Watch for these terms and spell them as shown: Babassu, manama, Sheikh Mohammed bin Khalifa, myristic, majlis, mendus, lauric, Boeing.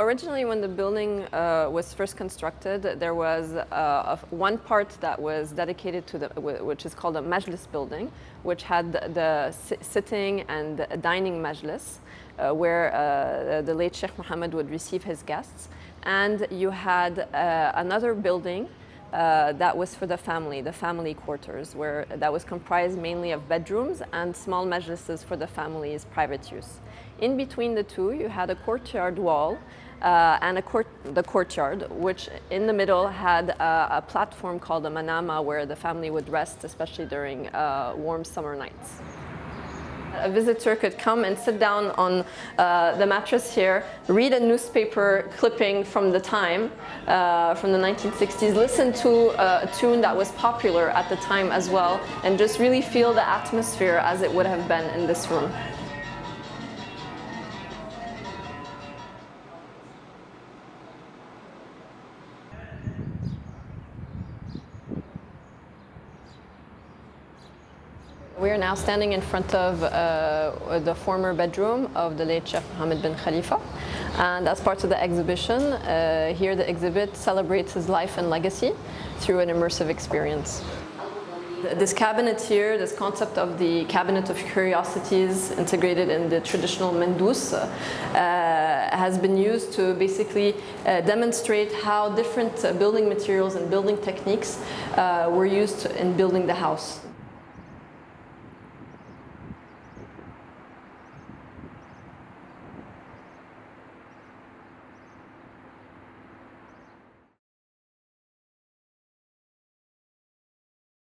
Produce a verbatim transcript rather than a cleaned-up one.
originally, when the building uh, was first constructed, there was uh, a, one part that was dedicated to the, which is called a majlis building, which had the, the sitting and dining majlis, uh, where uh, the late Sheikh Mohammed would receive his guests. And you had uh, another building uh, that was for the family, the family quarters, where that was comprised mainly of bedrooms and small majlises for the family's private use. In between the two, you had a courtyard wall uh, and a court, the courtyard, which in the middle had a, a platform called a manama, where the family would rest, especially during uh, warm summer nights. A visitor could come and sit down on uh, the mattress here, read a newspaper clipping from the time, uh, from the nineteen sixties, listen to a tune that was popular at the time as well, and just really feel the atmosphere as it would have been in this room. We are now standing in front of uh, the former bedroom of the late Sheikh Mohammed bin Khalifa. And as part of the exhibition, uh, here the exhibit celebrates his life and legacy through an immersive experience. This cabinet here, this concept of the cabinet of curiosities integrated in the traditional mendus, uh, has been used to basically uh, demonstrate how different building materials and building techniques uh, were used in building the house.